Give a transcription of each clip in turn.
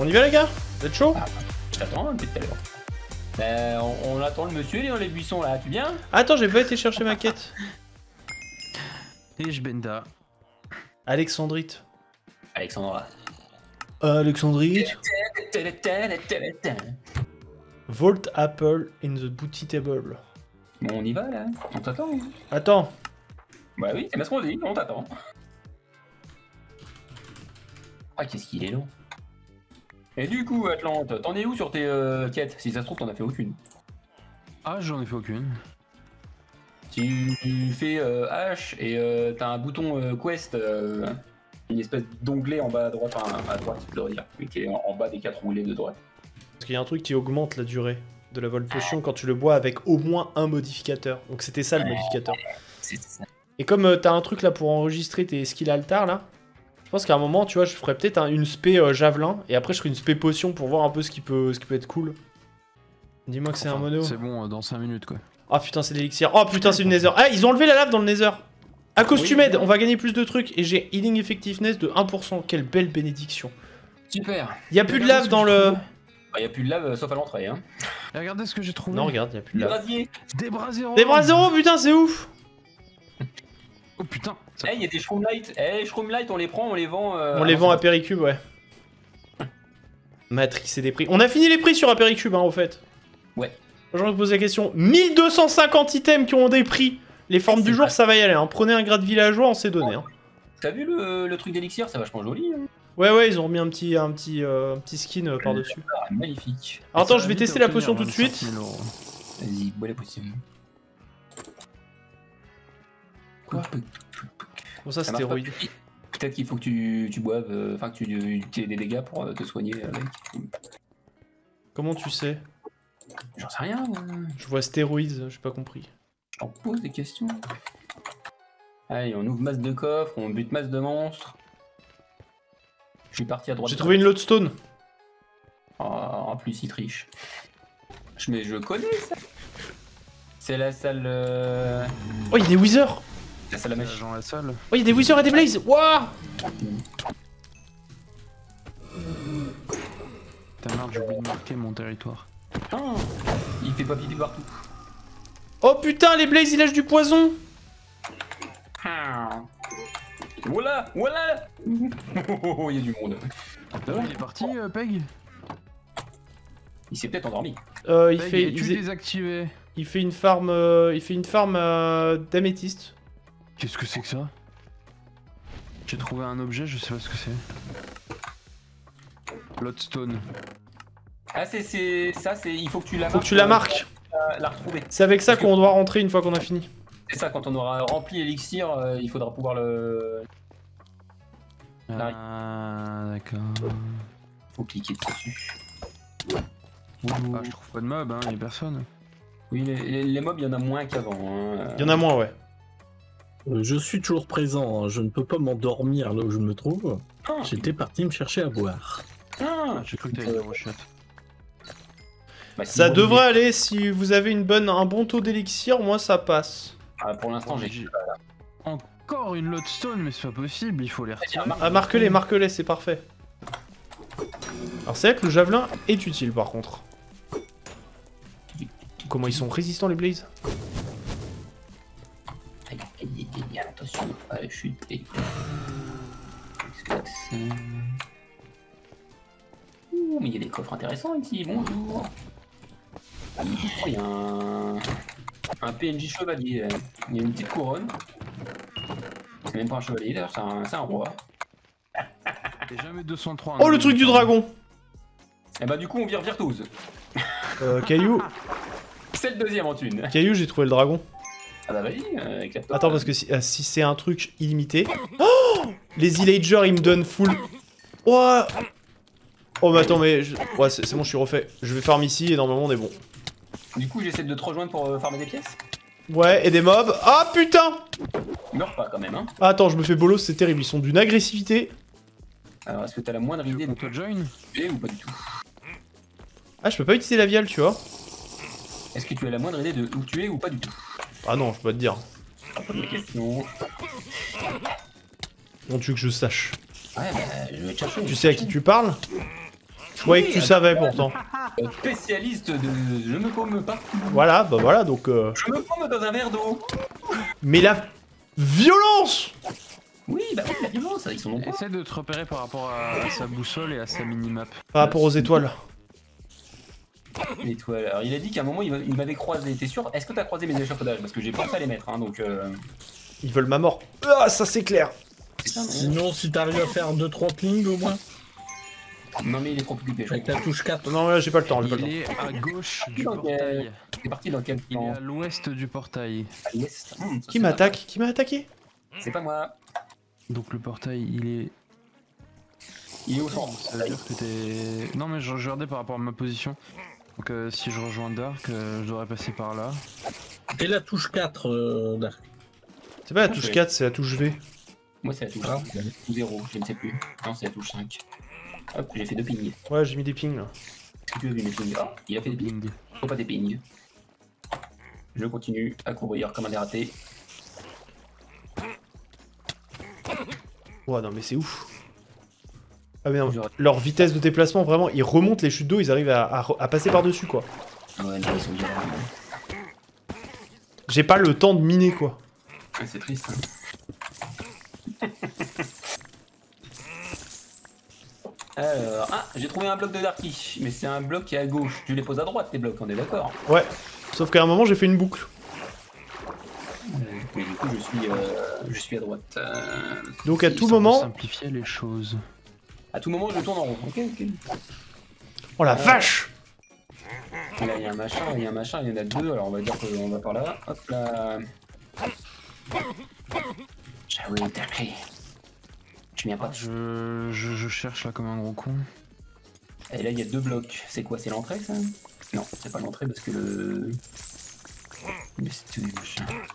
On y va les gars? Vous êtes chaud? Je t'attends depuis tout à l'heure. On attend le monsieur, il est dans les buissons là, tu viens? Attends, j'ai pas été chercher ma quête. Et je benda. Alexandrite. Alexandra. Alexandrite. Vault apple in the booty table. Bon, on y va là, on t'attend. Attends. Bah oui, c'est bien ce qu'on dit, on t'attend. Ah, qu'est-ce qu'il est long. Et du coup, Atlante, t'en es où sur tes quêtes? Si ça se trouve, t'en as fait aucune. Ah, j'en ai fait aucune. Tu fais H et t'as un bouton quest, une espèce d'onglet en bas à droite, enfin à droite, je dois dire, qui est en bas des 4 onglets de droite. Parce qu'il y a un truc qui augmente la durée de la Volt Potion quand tu le bois avec au moins un modificateur. Donc c'était ça le modificateur. Ça. Et comme t'as un truc là pour enregistrer tes skills altar là, je pense qu'à un moment, tu vois, je ferais peut-être une spé javelin et après je ferai une spé potion pour voir un peu ce qui peut être cool. Dis-moi que c'est un mono. C'est bon, dans 5 minutes quoi. Ah putain, c'est l'élixir. Oh putain, c'est du nether. Ah, ils ont enlevé la lave dans le nether. À cause du med, on va gagner plus de trucs et j'ai healing effectiveness de 1%. Quelle belle bénédiction. Super. Y'a plus de lave dans le. Bah, y'a plus de lave sauf à l'entrée. Hein. Et regardez ce que j'ai trouvé. Non, regarde, y'a plus de lave. Des braseros. Des braseros, putain, c'est ouf. Oh putain. Eh, hey, y a des Shroom Light. Eh, hey, Shroom Light, on les prend, on les vend. On les vend à Pericube, ouais. Matrix et des prix. On a fini les prix sur Pericube, hein, au fait. Ouais. Je me pose la question. 1250 items qui ont des prix. Les formes du jour, ça va y aller. Hein. Prenez un grade villageois, on s'est donné. Hein. T'as vu le truc d'élixir? C'est vachement joli. Hein. Ouais, ouais, ils ont remis un petit skin par-dessus. Magnifique. Alors, attends, je vais tester la potion tout de suite. Vas-y, bois la potion. Quoi? Bon, ça c'était héroïque. Peut-être qu'il faut que tu boives, enfin que tu aies des dégâts pour te soigner avec. Comment tu sais? J'en sais rien. Je vois stéroïdes, j'ai pas compris. Je t'en pose des questions. Allez, on ouvre masse de coffres, on bute masse de monstres. Je suis parti à droite. J'ai trouvé une Bloodstone. Oh, en plus, il triche. Mais je connais ça. C'est la salle. Oh, il y a des Wizards. La salle à mèche. Dans la salle. Oh, il y a des Wizards et des Blaze. Waouh. Putain, merde, j'ai oublié de marquer mon territoire. Oh, il fait pas pipi partout. Oh putain, les Blaze, ils lâchent du poison. Voilà, voilà. Oh, il y a du monde. Il est parti, Peg. Il s'est peut-être endormi. Il Peg, fait. Tu désactivé. Il fait une farm. Il fait une farm d'améthyste. Qu'est-ce que c'est que ça? J'ai trouvé un objet, je sais pas ce que c'est. Bloodstone. Ah, c'est ça, c'est. Il faut que tu la marques. Faut que tu la marques. La retrouver. C'est avec ça qu'on doit rentrer une fois qu'on a fini. C'est ça, quand on aura rempli l'élixir, il faudra pouvoir le. Ah, d'accord. Faut cliquer dessus. Ah, je trouve pas de mob, hein, y'a personne. Oui, les mobs, il y en a moins qu'avant. Hein. Il y en a moins, ouais. Je suis toujours présent, hein. Je ne peux pas m'endormir là où je me trouve. Ah, j'étais parti me chercher à boire. Ah, j'ai cru que t'avais la rochette. Bah, ça devrait aller, si vous avez un bon taux d'élixir, moi ça passe. Ah, pour l'instant, j'ai encore une Bloodstone, mais c'est pas possible, il faut les retirer. Ah, marque-les, marque-les, c'est parfait. Alors, c'est vrai que le javelin est utile par contre. Comment ils sont résistants les Blazes? Attention, à la chute. Ouh, mais il y a des coffres intéressants ici, bonjour. Ah, il y a un PNJ chevalier, il y a une petite couronne. C'est même pas un chevalier d'ailleurs, c'est un roi. Jamais 203, hein. Oh, le truc du dragon. Et bah du coup on vire virtuose. Caillou. C'est le deuxième en thune. Caillou, j'ai trouvé le dragon. Ah bah vas-y, éclate-toi. Attends, parce que si c'est un truc illimité... Oh, les e-lagers, ils me donnent full... Oh, oh bah attends, mais... Ouais, c'est bon, je suis refait. Je vais farm ici et normalement on est bon. Du coup, j'essaie de te rejoindre pour farmer des pièces. Ouais, et des mobs. Ah putain, meurs pas quand même, hein. Ah, attends, je me fais bolos, c'est terrible, ils sont d'une agressivité. Alors, est-ce que t'as la moindre idée de toi join ou pas du tout? Ah, je peux pas utiliser la viale, tu vois. Est-ce que tu as la moindre idée de où tu es ou pas du tout? Ah non, je peux pas te dire. Bon, tu veux que je sache? Ouais, bah, je vais te chercher. Tu sais à qui tu parles? Je croyais que tu savais pourtant. Spécialiste de... Je me paume pas. Voilà, bah voilà, donc... Je me paume dans un verre d'eau. Mais la... violence! Oui, bah oui, la violence, ils sont nombreux. Essaie de te repérer par rapport à sa boussole et à sa minimap. Par rapport aux étoiles. L'étoile. Alors il a dit qu'à un moment il m'avait croisé, t'es sûr? Est-ce que t'as croisé mes échafaudages? Parce que j'ai pensé à les mettre, hein, donc... Ils veulent ma mort. Ah, ça c'est clair. Sinon, si t'arrives à faire 2-3 pings au moins. Non mais il est trop occupé. Avec la touche 4. Non, là j'ai pas le temps. Il est à gauche du portail. C'est parti dans quel plan? Il est à l'ouest du portail. À l'est. Qui m'attaque? Qui m'a attaqué? C'est pas moi. Donc le portail, il est... Il est au centre. Ça veut dire que t'es... Non mais je regardais par rapport à ma position. Donc si je rejoins Dark, je devrais passer par là. Et la touche 4, Dark. C'est pas la touche 4, c'est la touche V. Moi c'est la touche 1, 0, je ne sais plus. Non, c'est la touche 5. Hop, j'ai fait 2 pings. Ouais, j'ai mis des pings là. Tu veux des pings? Il a fait des pings. Faut pas des pings. Je continue à courir comme un dératé. Oh non mais c'est ouf. Ah mais non, leur vitesse de déplacement vraiment, ils remontent les chutes d'eau, ils arrivent à passer par dessus quoi. Ouais, non, ils sont bien. J'ai pas le temps de miner quoi. Ouais, c'est triste. Hein. Alors, ah, j'ai trouvé un bloc de Darky, mais c'est un bloc qui est à gauche. Tu les poses à droite tes blocs, on est d'accord? Ouais, sauf qu'à un moment j'ai fait une boucle. Mais du coup je suis à droite. Donc à tout moment... Simplifier les choses. À tout moment je tourne en rond, ok, ok. Oh la vache! Là il y a un machin, il y a un machin, il y en a deux, alors on va dire qu'on va par là. Hop là... J'avoue, t'as pris. Tu viens pas? Je cherche là comme un gros con. Et là il y a deux blocs. C'est quoi? C'est l'entrée ça? Non, c'est pas l'entrée parce que le...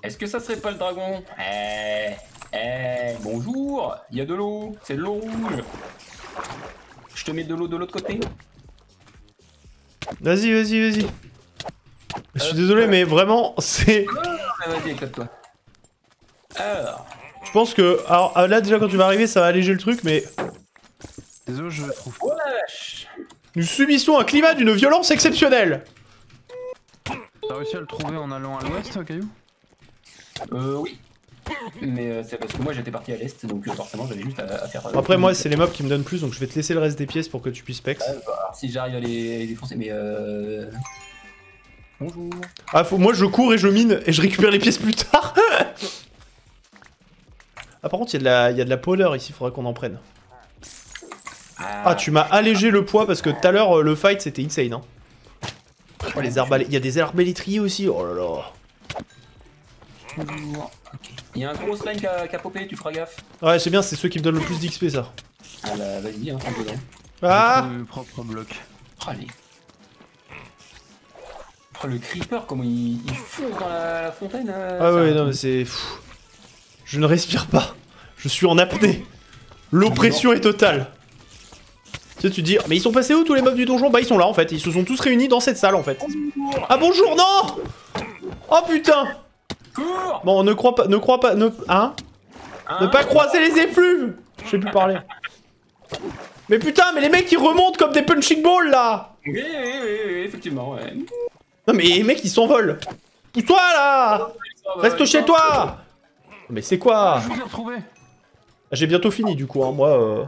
Est-ce que ça serait pas le dragon? Bonjour. Il y a de l'eau. C'est de l'eau rouge. Je te mets de l'eau de l'autre côté. Vas-y, vas-y, vas-y. Je suis désolé mais vraiment c'est... Vas-y, éclate-toi. Alors, je pense que, alors là déjà quand tu vas arriver ça va alléger le truc mais... Désolé je trouve pas. Nous subissons un climat d'une violence exceptionnelle. T'as réussi à le trouver en allant à l'ouest, Caillou? Oui. Mais c'est parce que moi j'étais parti à l'est donc forcément j'avais juste à faire... Après moi c'est les mobs qui me donnent plus donc je vais te laisser le reste des pièces pour que tu puisses pex. Alors si j'arrive à les défoncer mais Bonjour. Ah faut... moi je cours et je mine et je récupère les pièces plus tard. Ah par contre il y a de la pôleur ici, il faudrait qu'on en prenne. Ah tu m'as allégé le poids parce que tout à l'heure le fight c'était insane hein. Oh les arbalètes, il y a des arbalétriers aussi, oh là là. Il y a un gros slime qui a popé, tu feras gaffe. Ouais c'est bien, c'est ceux qui me donnent le plus d'XP ça. Ah bah vas-y hein, prends dedans. Ah propre bloc. Allez. Oh le creeper comment il fonce dans la fontaine. Ah ouais non mais c'est... Je ne respire pas, je suis en apnée. L'oppression est totale. Tu sais, tu te dis, mais ils sont passés où tous les mobs du donjon? Bah ils sont là en fait, ils se sont tous réunis dans cette salle en fait. Ah bonjour, non! Oh putain! Bon, ne crois pas, ne... Hein? Ne pas croiser les effluves! Je sais plus parler. Mais putain, mais les mecs ils remontent comme des punching balls là! Oui, effectivement, ouais. Non mais les mecs ils s'envolent! Pousse-toi là! Reste chez toi! Mais c'est quoi? Je vous ai retrouvé. J'ai bientôt fini du coup, hein, moi...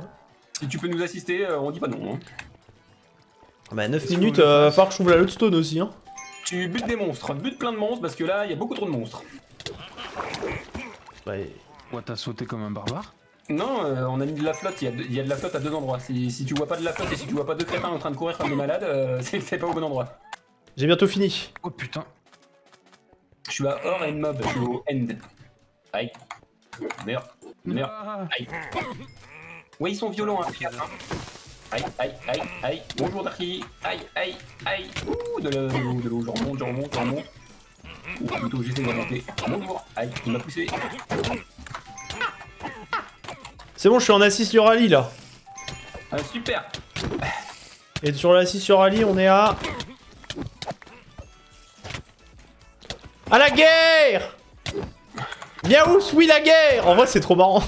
Si tu peux nous assister, on dit pas non. Hein. Bah 9 minutes, falloir que je trouve la Bloodstone aussi. Hein. Tu butes des monstres, butes plein de monstres parce que là, il y a beaucoup trop de monstres. Bah... Ouais, t'as sauté comme un barbare? Non, on a mis de la flotte, il y a de la flotte à deux endroits. Si tu vois pas de la flotte et si tu vois pas deux crétins en train de courir comme des malades, c'est pas au bon endroit. J'ai bientôt fini. Oh putain. Je suis à or and mob, je suis au end. Aïe. Merde. Aïe. Ouais, ils sont violents, hein, regarde. Aïe. Bonjour, Darky. Aïe. Ouh, de l'eau. J'en remonte. Ou plutôt, j'essaie de remonter. Bonjour. Aïe, il m'a poussé. C'est bon, je suis en assist sur Ali, là. Ah, super. Et sur l'assist sur Ali, on est à... À la guerre! Miaous, oui la guerre! En vrai c'est trop marrant.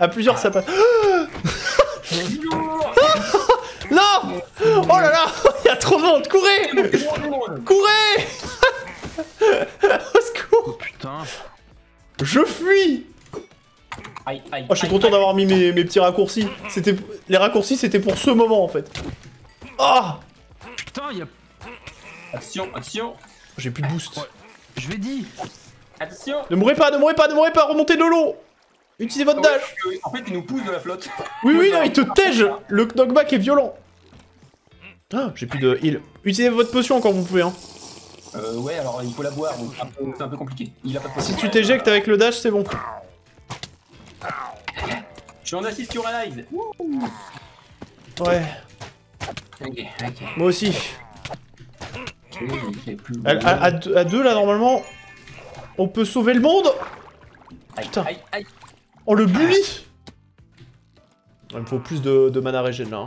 À plusieurs ça passe. Non! Oh là là, il y a trop de monde, courez, courez. Au secours. Oh putain. Je fuis. Aïe, aïe, oh, je suis content d'avoir mis mes petits raccourcis. Les raccourcis, c'était pour ce moment en fait. Ah oh putain, il y a... Action, action. J'ai plus de boost. Ouais. Je l'ai dit. Attention. Ne mourrez pas, ne mourrez pas, ne mourrez pas, remontez de l'eau. Utilisez votre dash. En fait, il nous pousse de la flotte. Oui, oui, non, il te tège. Le knockback est violent. Ah, j'ai plus de heal. Utilisez votre potion quand vous pouvez. Hein. Ouais, alors il faut la boire, donc c'est un peu compliqué. Il a pas de potion. Si tu t'éjectes avec le dash, c'est bon. Je suis en assist sur Analyse. Ouais. Okay, okay. Moi aussi. À deux, là, normalement, on peut sauver le monde. Putain. Aïe, aïe, aïe. Oh, le bully. Il me faut plus de mana régène, là. Hein.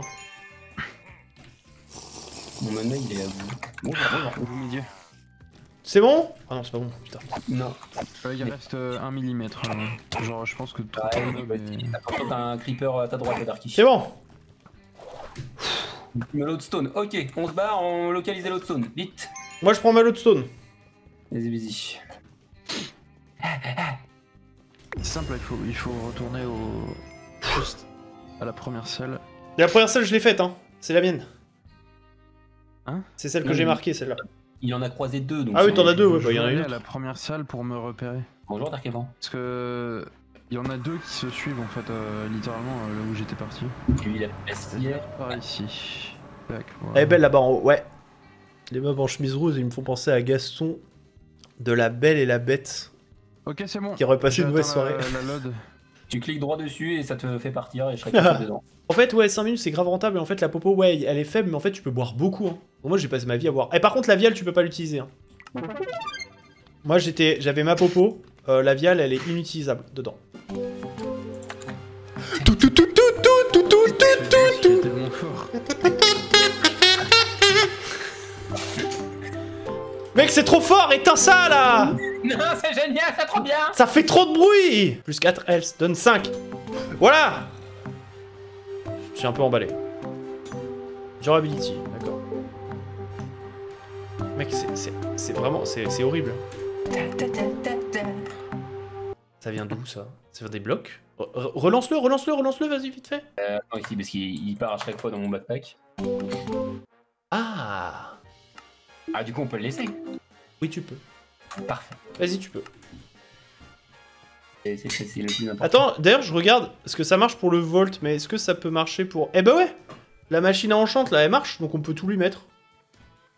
Mon mana, il est à vous. Bon, bon. C'est bon? Ah non, c'est pas bon, putain. Non. Il reste 1 mm. Genre, je pense que... T'as un creeper à ta droite, Darky. C'est bon. Ma Bloodstone, ok, on se barre, on localise la Bloodstone, vite. Moi je prends ma Bloodstone. Vas-y, vas-y. C'est simple, il faut retourner au... Juste à la première selle. Et la première selle je l'ai faite, hein. C'est la mienne. Hein? C'est celle que j'ai marquée, celle-là. Il en a croisé deux, donc... Ah oui, t'en as deux, ouais, bah, il y en a une. Je vais aller à la première salle pour me repérer. Bonjour, Darkevan. Parce que... Il y en a deux qui se suivent en fait, littéralement là où j'étais parti. Lui il a passé par ici. Tac, voilà. Elle est belle là-bas en haut, ouais. Les mobs en chemise rouge, ils me font penser à Gaston de La Belle et la Bête. Ok, c'est bon. Qui aurait passé une mauvaise soirée. La load. Tu cliques droit dessus et ça te fait partir et je serai cassé dedans. En fait, ouais, 5 minutes c'est grave rentable et en fait la popo, ouais, elle est faible mais en fait tu peux boire beaucoup. Hein. Bon, moi j'ai passé ma vie à boire. Et par contre, la viale tu peux pas l'utiliser. Hein. Moi j'avais ma popo. La viale elle est inutilisable dedans. Mec c'est trop fort, éteins ça là. Non c'est génial, c'est trop bien. Ça fait trop de bruit. Plus 4 health, donne 5. Voilà. Je suis un peu emballé. Genre ability, d'accord. Mec c'est vraiment, c'est horrible. Ça vient d'où ça? Ça vient des blocs? Relance-le, relance-le, relance-le, vas-y, vite fait. Non, ici, parce qu'il part à chaque fois dans mon backpack. Ah. Ah, du coup, on peut le laisser. Oui, tu peux. Parfait. Vas-y, tu peux. C'est le plus important. Attends, d'ailleurs, je regarde, est-ce que ça marche pour le Volt, mais est-ce que ça peut marcher pour... Eh ben ouais. La machine à enchante, là, elle marche, donc on peut tout lui mettre.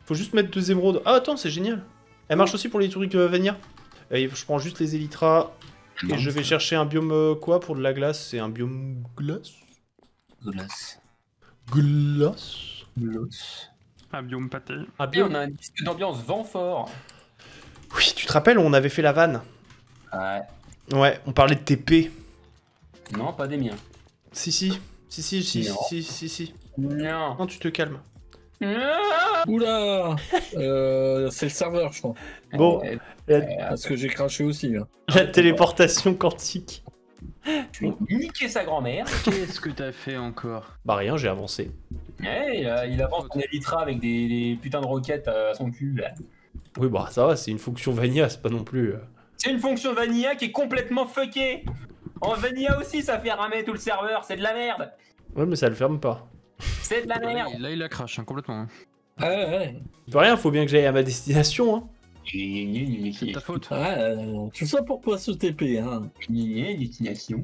Faut juste mettre 2 émeraudes. Ah, attends, c'est génial. Elle marche aussi pour les trucs Vanilla. Et je prends juste les Elytras. Et je vais chercher un biome quoi pour de la glace? C'est un biome glace. Glace. Glace. Glace. Un biome pâté. Un biome... Et on a un disque d'ambiance vent fort. Oui, tu te rappelles, on avait fait la vanne. Ouais. Ouais, on parlait de TP. Non, pas des miens. Si, si. Si, si, si, non. Si, si, si. Non. Non, tu te calmes. Oula, c'est le serveur, je crois. Bon, parce que j'ai craché aussi. Là. La téléportation quantique. Tu as niqué sa grand-mère. Qu'est-ce que t'as fait encore? Bah rien, j'ai avancé. Ouais, il avance son Elytra avec des putains de roquettes à son cul. Là. Oui, bah ça va, c'est une fonction vanilla, c'est pas non plus. C'est une fonction vanilla qui est complètement fuckée. En vanilla aussi, ça fait ramer tout le serveur, c'est de la merde. Ouais, mais ça le ferme pas. C'est de la merde. Là il la crache hein, complètement. Ah ouais ouais. Pas rien, faut bien que j'aille à ma destination hein. C'est de ta faute. Ah, tout ça pour pas se TP hein. Destination.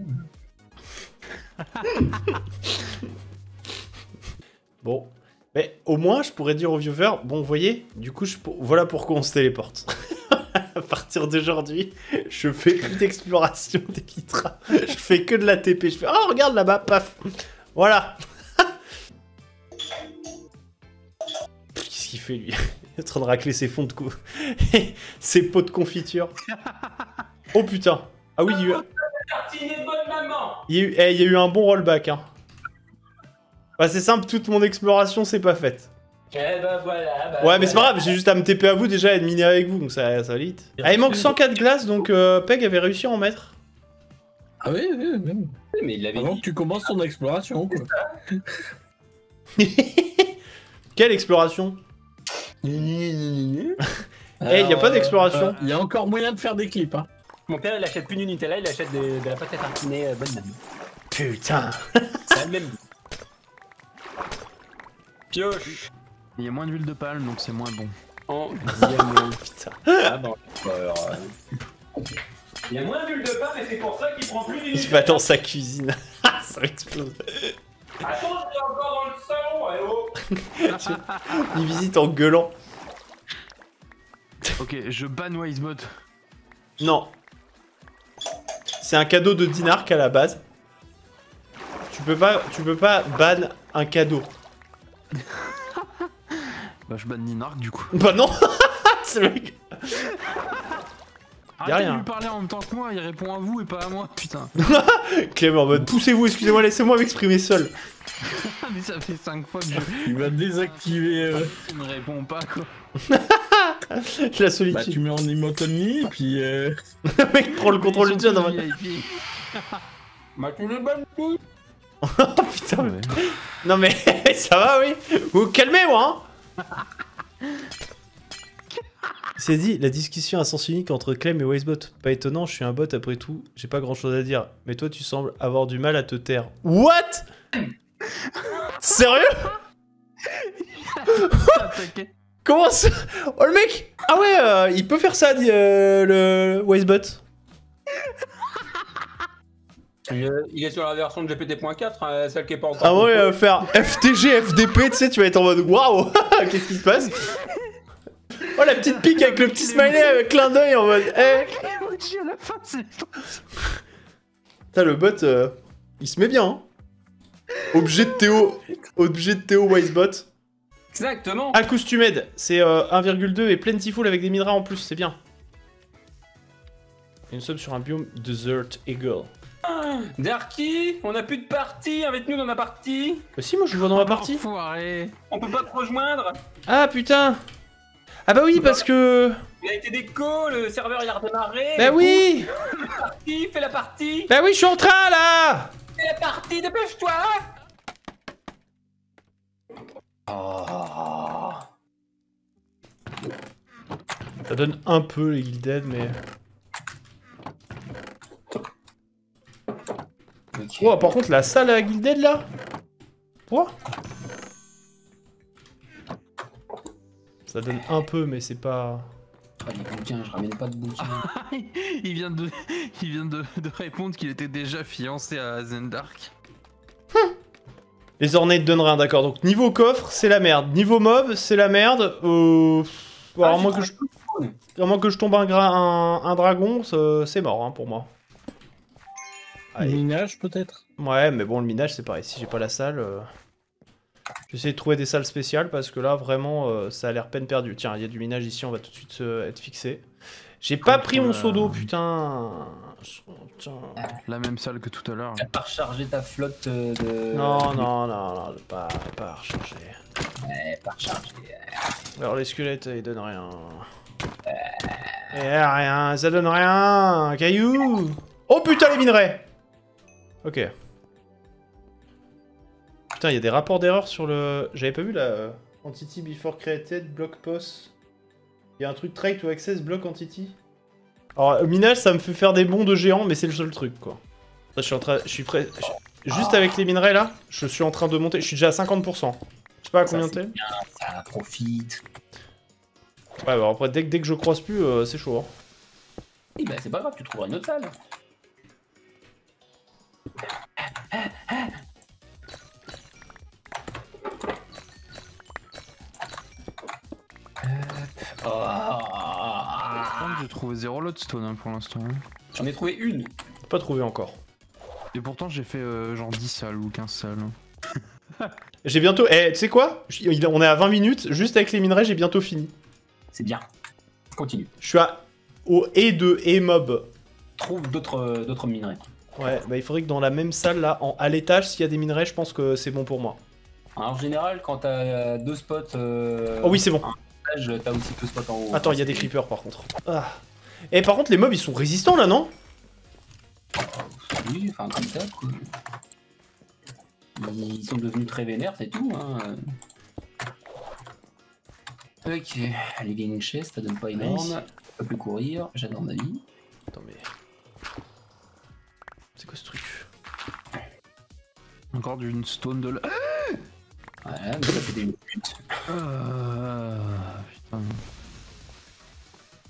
Bon. Mais au moins je pourrais dire aux viewers, bon vous voyez, du coup voilà pourquoi on se téléporte. À partir d'aujourd'hui, je fais plus d'exploration des Lytras. Je fais que de la TP, je fais oh regarde là-bas, paf. Voilà. Qu'est-ce qu'il fait lui? Il est en train de racler ses fonds de cou... ses pots de confiture. Oh putain. Ah oui, il y a eu... il y a eu un bon rollback. Hein. Bah, c'est simple, toute mon exploration c'est pas faite. Eh bah voilà. Bah, ouais mais c'est pas grave, j'ai juste à me TP à vous déjà et de miner avec vous, donc ça va vite. Ah il manque 104 glaces, donc Peg avait réussi à en mettre. Ah oui, oui, même. Oui, mais il avait avant dit... que tu commences ton exploration quoi. Quelle exploration? Eh, hey, il n'y a pas d'exploration. Il y a encore moyen de faire des clips. Hein. Mon père, il achète plus du Nutella, il achète de la pâte à tartiner bonne dame. Putain. C'est le même. Pioche. Il y a moins d'huile de palme, donc c'est moins bon. Oh, putain. Ah bon. Il y a moins d'huile de palme et c'est pour ça qu'il prend plus d'huile. Il va dans sa cuisine. Ça explose. Attends, il est encore dans le salon, hello. Il visite en gueulant. Ok, je banne Wisebot. Non. C'est un cadeau de Dinark à la base. Tu peux pas ban un cadeau. Bah je banne Dinark du coup. Bah non. C'est le mec. Arrêtez de lui parler en même temps que moi, il répond à vous et pas à moi, putain. Clément en mode, poussez-vous, excusez-moi, laissez-moi m'exprimer seul. Mais ça fait 5 fois que je... Il va désactiver... Il ne répond pas, quoi. La solitude. Bah tu mets en emotonly, puis... Le mec prend le contrôle du chat dans ma... Bah tu le bats, couille. Oh putain, mais... Non mais, ça va, oui. Vous calmez-moi, hein. C'est dit, la discussion à sens unique entre Clem et Wazebot. Pas étonnant, je suis un bot après tout, j'ai pas grand chose à dire. Mais toi, tu sembles avoir du mal à te taire. What? Sérieux? Comment ça? Oh le mec! Ah ouais, il peut faire ça, dit, le Wazebot. Il est sur la version de GPT.4, celle qui est pas encore. Ah ouais, faire FTG, FDP, tu sais, tu vas être en mode waouh! Qu'est-ce qui se passe? Oh la petite pique avec le petit smiley avec clin d'œil en mode hey. Putain le bot il se met bien hein. Objet de Théo Wisebot. Exactement. Accustomed, c'est 1,2 et plentiful avec des mineras en plus, c'est bien. Une somme sur un biome Desert Eagle. Darky, on a plus de partie avec nous dans ma partie. Bah si moi je le vois dans ma partie. On peut pas te rejoindre. Ah putain. Ah bah oui parce que... Il a été déco, le serveur il a redémarré. Bah oui. Fais la partie. Bah oui je suis en train là. Fais la partie, dépêche-toi. Oh. Ça donne un peu les Gilded mais... Okay. Oh par contre la salle à Gilded là. Quoi? Ça donne un peu, mais c'est pas... Ah, les bouquins, je ramène pas de bouquins. Il vient de répondre qu'il était déjà fiancé à Zendark. Les ornées te donnent rien, d'accord. Donc niveau coffre, c'est la merde. Niveau mob, c'est la merde. Alors, à moins que je tombe un dragon, c'est mort hein, pour moi. Allez. Minage, peut-être? Ouais, mais bon, le minage, c'est pareil. Si j'ai pas la salle... J'essaie de trouver des salles spéciales parce que là vraiment ça a l'air peine perdue. Tiens, il y a du minage ici, on va tout de suite être fixé. J'ai pas pris mon seau d'eau, putain. La même salle que tout à l'heure. T'as pas rechargé ta flotte de... Non, non, non, non, pas rechargé. Ouais, pas rechargé. Alors les squelettes, ils donnent rien. Eh, rien, ça donne rien. Caillou. Oh putain, les minerais. Ok. Putain, il y a des rapports d'erreur sur le... J'avais pas vu la Entity Before Created, Block Post. Il y a un truc Try to Access, Block Entity. Alors, au minage, ça me fait faire des bonds de géants, mais c'est le seul truc, quoi. Là, je suis en train... Je suis prêt... Juste avec les minerais, là, je suis en train de monter. Je suis déjà à 50%. Je sais pas à combien t'es. Ça profite. Ouais, bah après, dès que je croise plus, c'est chaud, hein. Oui, bah c'est pas grave, tu trouveras une autre salle. J'ai trouvé 0 Bloodstone hein, pour l'instant. J'en ai trouvé une. Pas trouvé encore. Et pourtant j'ai fait genre 10 salles ou 15 salles. J'ai bientôt... Eh, tu sais quoi? On est à 20 minutes, juste avec les minerais j'ai bientôt fini. C'est bien. Continue. Je suis à... au E de E-mob. Trouve d'autres minerais. Ouais, bah il faudrait que dans la même salle là, à l'étage, s'il y a des minerais, je pense que c'est bon pour moi. En général, quand t'as deux spots... Oh oui, c'est bon. T'as aussi peu spot en haut. Attends, il y a des creepers par contre. Ah. Et par contre, les mobs ils sont résistants là, non? Oui, enfin comme ça quoi. Ils sont devenus très vénères, c'est tout. Hein. Ok, allez gagner une chaise, ça donne pas énorme. Nice. Pas plus courir, j'adore ma vie. Attends mais... C'est quoi ce truc? Encore d'une stone de... Ah ouais, mais ça fait des minutes. Putain.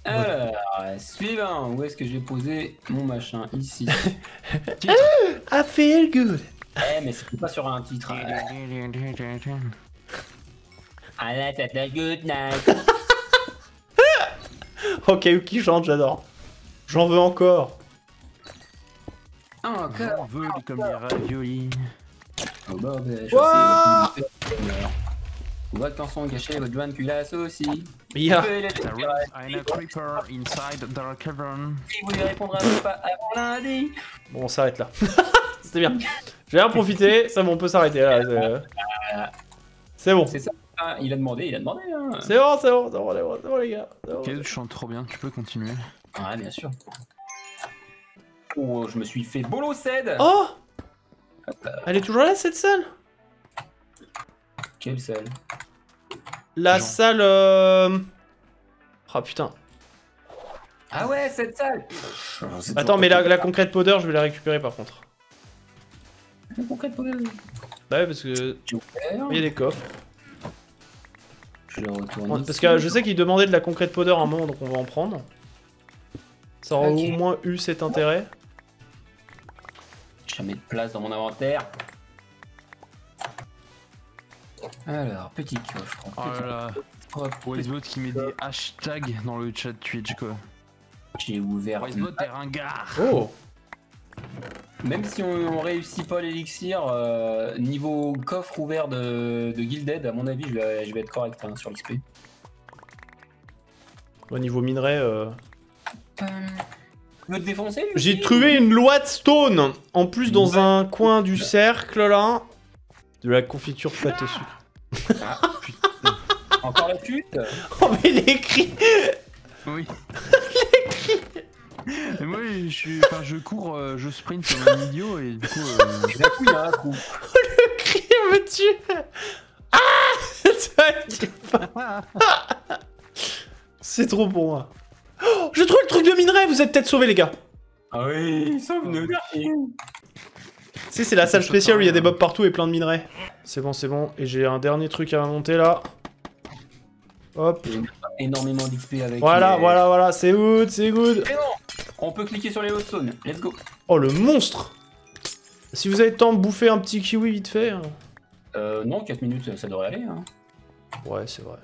Alors, suivant, où est-ce que j'ai posé mon machin? Ici. I feel good. Eh, mais c'est pas sur un titre. Ah là, t'as ta good night. Ok, qui chante, j'adore. J'en veux encore. J'en veux comme des raviolis. Oh bordel, je sais. Vacances sont gâchées, votre joint culasse aussi. Yeah. Si vous y répondrez pas avant lundi. Bon, on s'arrête là. C'était bien. J'ai bien profité, ça, bon, on peut s'arrêter là. C'est bon. C'est ça. Il a demandé, hein. C'est bon, c'est bon les gars. Bon, Caillou, tu chantes trop bien, tu peux continuer. Ouais, bien sûr. Oh, je me suis fait bolo cède. Oh, elle est toujours là cette salle? Quelle salle? La salle... Ah putain. Ah ouais, cette salle. Attends, mais la concrète powder, je vais la récupérer par contre. La concrète powder? Bah ouais, parce que... Il y a des coffres. Parce que je sais qu'il demandait de la concrète powder à un moment, donc on va en prendre. Ça aura au moins eu cet intérêt. Jamais de place dans mon inventaire. Alors, petit coffre. Oh là là. Wazebot qui met des hashtags dans le chat Twitch, quoi. J'ai ouvert. Wazebot est ringard. Oh. Même si on réussit pas l'élixir, niveau coffre ouvert de Guilded, à mon avis, je vais être correct hein, sur l'XP. Au niveau minerai... J'ai trouvé une Bloodstone. En plus dans un coin du cercle là. De la confiture flatte au sucre. Ah, putain. Encore la pute. Oh mais les cris. Oui. Les cris. Et moi je cours, je sprint comme un idiot et du coup... Et d'un coup il y a un coup. Oh le cri me tue. Ah. C'est trop pour moi. Oh, je trouve le truc de minerai, vous êtes peut-être sauvés les gars. Ah oui, sauve-nous. Si, c'est la salle spéciale où il y a des mobs partout et plein de minerais. C'est bon, c'est bon. Et j'ai un dernier truc à monter là. Hop. Énormément d'XP avec... Voilà, les... voilà, c'est good, c'est good. Et non, on peut cliquer sur les Bloodstone, let's go. Oh le monstre. Si vous avez le temps de bouffer un petit kiwi vite fait. Non, 4 minutes ça devrait aller hein. Ouais, c'est vrai.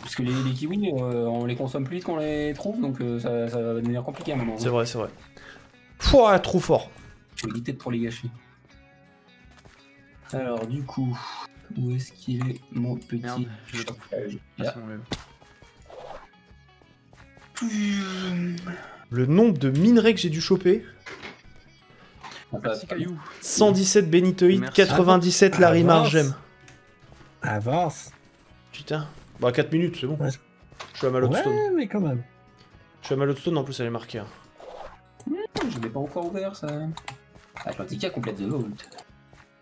Parce que les kiwis, on les consomme plus vite qu'on les trouve, donc ça va devenir compliqué à un moment. C'est vrai, c'est vrai. Pouah, trop fort. Je vais éviter de trop les gâcher. Alors, du coup, où est-ce qu'il est mon petit... Merde, je vais pas. Le nombre de minerais que j'ai dû choper. Merci, Caillou. 117 bénitoïdes, 97 larimargem. Avance. Putain. Bah 4 minutes, c'est bon. Ouais. Je suis à ma Bloodstone. Ouais, mais quand même. Je suis à ma Bloodstone, en plus, elle est marquée. Hein. Je l'ai pas encore ouvert, ça. Atlantica complète de vault.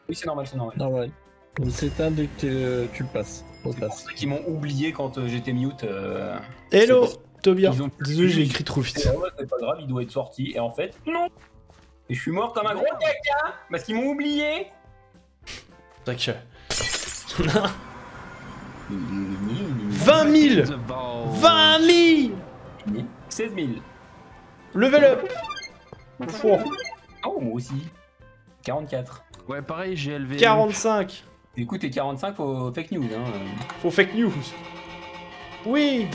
Oui, c'est normal, c'est normal. Normal. Il s'éteint dès que tu le passes. C'est pour ceux qui m'ont oublié quand j'étais mute. Hello, Tobias. Désolé, j'ai écrit trop vite. Ouais, c'est pas grave, il doit être sorti. Et en fait, non. Et je suis mort comme un gros caca parce qu'ils m'ont oublié. T'inquiète. 20 000 16 000. Level up. Oh, moi aussi. 44. Ouais, pareil, j'ai élevé... 45. Écoute, et 45, faut fake news. Hein. Faut fake news. Oui.